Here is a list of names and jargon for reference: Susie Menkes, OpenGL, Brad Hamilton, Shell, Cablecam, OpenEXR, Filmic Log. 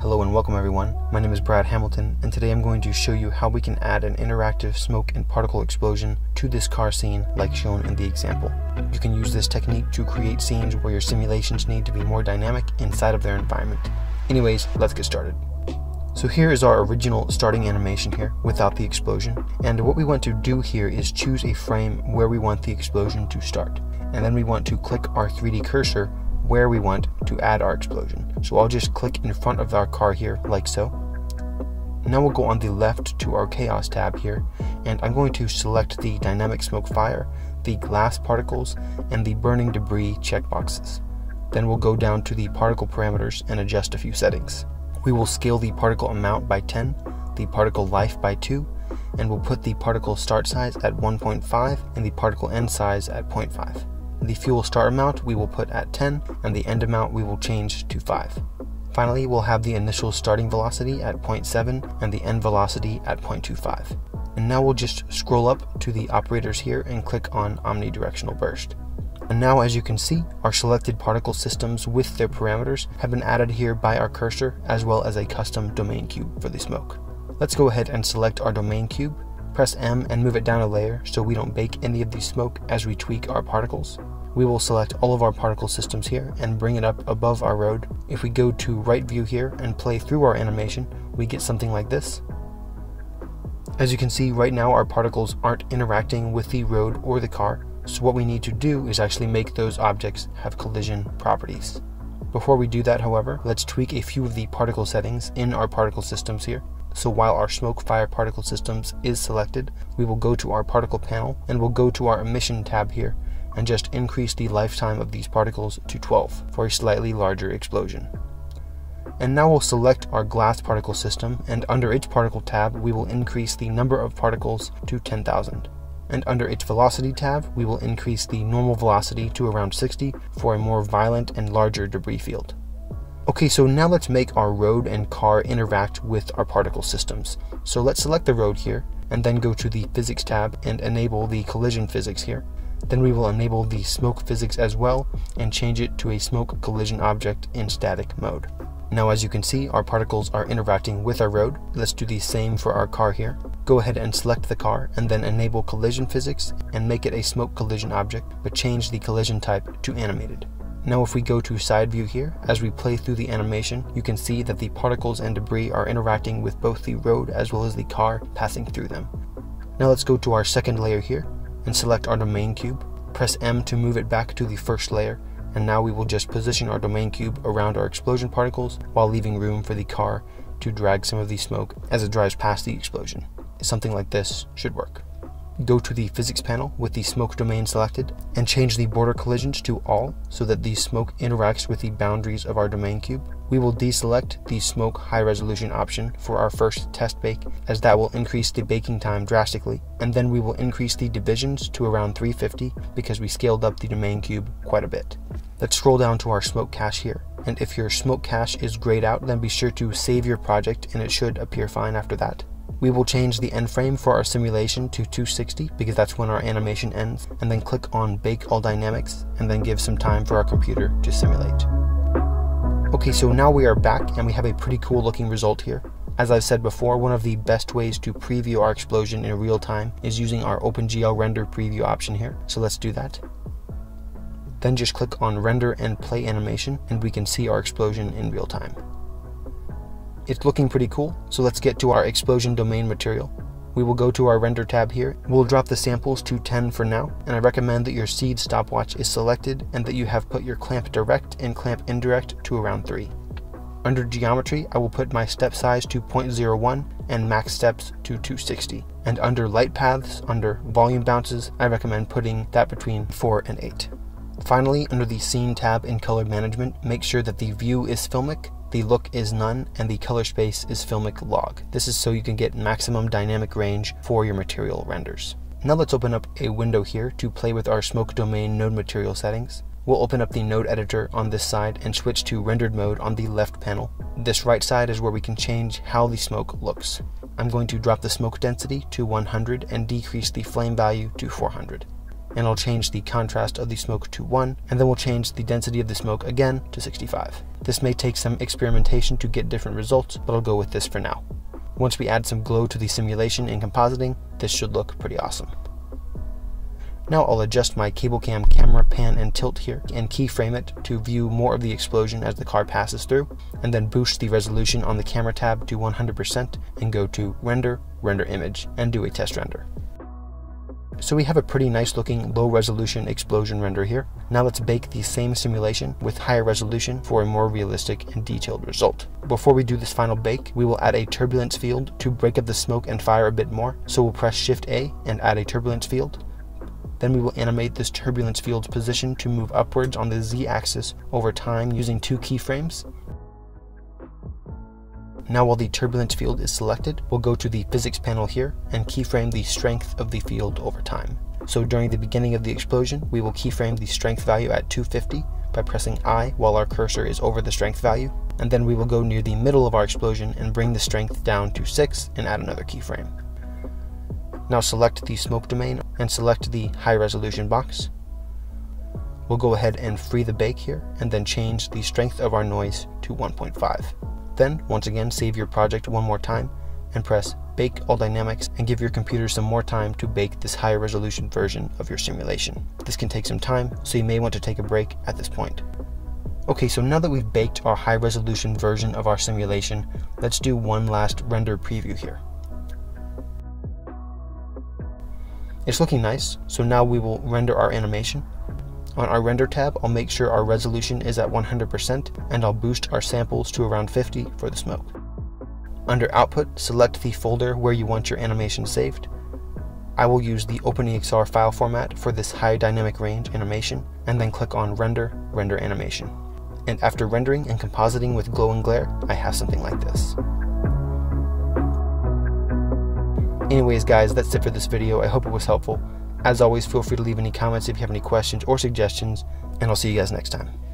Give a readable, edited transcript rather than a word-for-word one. Hello and welcome everyone, my name is Brad Hamilton, and today I'm going to show you how we can add an interactive smoke and particle explosion to this car scene like shown in the example. You can use this technique to create scenes where your simulations need to be more dynamic inside of their environment. Anyways, let's get started. So here is our original starting animation here without the explosion, and what we want to do here is choose a frame where we want the explosion to start, and then we want to click our 3D cursor where we want to add our explosion. So I'll just click in front of our car here, like so. Now we'll go on the left to our chaos tab here, and I'm going to select the dynamic smoke fire, the glass particles, and the burning debris checkboxes. Then we'll go down to the particle parameters and adjust a few settings. We will scale the particle amount by 10, the particle life by 2, and we'll put the particle start size at 1.5 and the particle end size at 0.5. The fuel start amount we will put at 10, and the end amount we will change to 5. Finally, we'll have the initial starting velocity at 0.7 and the end velocity at 0.25. And now we'll just scroll up to the operators here and click on omnidirectional burst. And now, as you can see, our selected particle systems with their parameters have been added here by our cursor, as well as a custom domain cube for the smoke. Let's go ahead and select our domain cube, press M and move it down a layer so we don't bake any of the smoke as we tweak our particles. We will select all of our particle systems here and bring it up above our road. If we go to right view here and play through our animation, we get something like this. As you can see right now, our particles aren't interacting with the road or the car, so what we need to do is actually make those objects have collision properties. Before we do that, however, let's tweak a few of the particle settings in our particle systems here. So while our smoke fire particle systems is selected, we will go to our particle panel and we'll go to our emission tab here and just increase the lifetime of these particles to 12 for a slightly larger explosion. And now we'll select our glass particle system, and under its particle tab we will increase the number of particles to 10,000. And under its velocity tab we will increase the normal velocity to around 60 for a more violent and larger debris field. Okay, so now let's make our road and car interact with our particle systems. So let's select the road here, and then go to the physics tab and enable the collision physics here. Then we will enable the smoke physics as well, and change it to a smoke collision object in static mode. Now as you can see, our particles are interacting with our road. Let's do the same for our car here. Go ahead and select the car, and then enable collision physics, and make it a smoke collision object, but change the collision type to animated. Now if we go to side view here, as we play through the animation, you can see that the particles and debris are interacting with both the road as well as the car passing through them. Now let's go to our second layer here and select our domain cube. Press M to move it back to the first layer, and now we will just position our domain cube around our explosion particles while leaving room for the car to drag some of the smoke as it drives past the explosion. Something like this should work. Go to the physics panel with the smoke domain selected and change the border collisions to all so that the smoke interacts with the boundaries of our domain cube. We will deselect the smoke high resolution option for our first test bake, as that will increase the baking time drastically, and then we will increase the divisions to around 350 because we scaled up the domain cube quite a bit. Let's scroll down to our smoke cache here, and if your smoke cache is grayed out, then be sure to save your project and it should appear fine after that. We will change the end frame for our simulation to 260 because that's when our animation ends, and then click on Bake All Dynamics and then give some time for our computer to simulate. Okay, so now we are back and we have a pretty cool looking result here. As I've said before, one of the best ways to preview our explosion in real time is using our OpenGL render preview option here, so let's do that. Then just click on Render and Play Animation and we can see our explosion in real time. It's looking pretty cool, so let's get to our explosion domain material. We will go to our render tab here. We'll drop the samples to 10 for now, and I recommend that your seed stopwatch is selected and that you have put your clamp direct and clamp indirect to around 3. Under geometry, I will put my step size to 0.01 and max steps to 260. And under light paths, under volume bounces, I recommend putting that between 4 and 8. Finally, under the scene tab in color management, make sure that the view is filmic, the look is none, and the color space is Filmic Log. This is so you can get maximum dynamic range for your material renders. Now let's open up a window here to play with our smoke domain node material settings. We'll open up the node editor on this side and switch to rendered mode on the left panel. This right side is where we can change how the smoke looks. I'm going to drop the smoke density to 100 and decrease the flame value to 400. and I'll change the contrast of the smoke to 1, and then we'll change the density of the smoke again to 65. This may take some experimentation to get different results, but I'll go with this for now. Once we add some glow to the simulation and compositing, this should look pretty awesome. Now I'll adjust my cable cam camera pan and tilt here and keyframe it to view more of the explosion as the car passes through, and then boost the resolution on the camera tab to 100% and go to render, render image, and do a test render. So we have a pretty nice looking low resolution explosion render here. Now let's bake the same simulation with higher resolution for a more realistic and detailed result. Before we do this final bake, we will add a turbulence field to break up the smoke and fire a bit more. So we'll press Shift A and add a turbulence field. Then we will animate this turbulence field's position to move upwards on the z-axis over time using 2 keyframes. Now while the turbulence field is selected, we'll go to the physics panel here and keyframe the strength of the field over time. So during the beginning of the explosion, we will keyframe the strength value at 250 by pressing I while our cursor is over the strength value, and then we will go near the middle of our explosion and bring the strength down to 6 and add another keyframe. Now select the smoke domain and select the high resolution box. We'll go ahead and free the bake here and then change the strength of our noise to 1.5. Then, once again, save your project one more time and press Bake All Dynamics and give your computer some more time to bake this higher resolution version of your simulation. This can take some time, so you may want to take a break at this point. Okay, so now that we've baked our high resolution version of our simulation, let's do one last render preview here. It's looking nice, so now we will render our animation. On our render tab, I'll make sure our resolution is at 100% and I'll boost our samples to around 50 for the smoke. Under output, select the folder where you want your animation saved. I will use the OpenEXR file format for this high dynamic range animation and then click on render, render animation. And after rendering and compositing with glow and glare, I have something like this. Anyways guys, that's it for this video. I hope it was helpful. As always, feel free to leave any comments if you have any questions or suggestions, and I'll see you guys next time.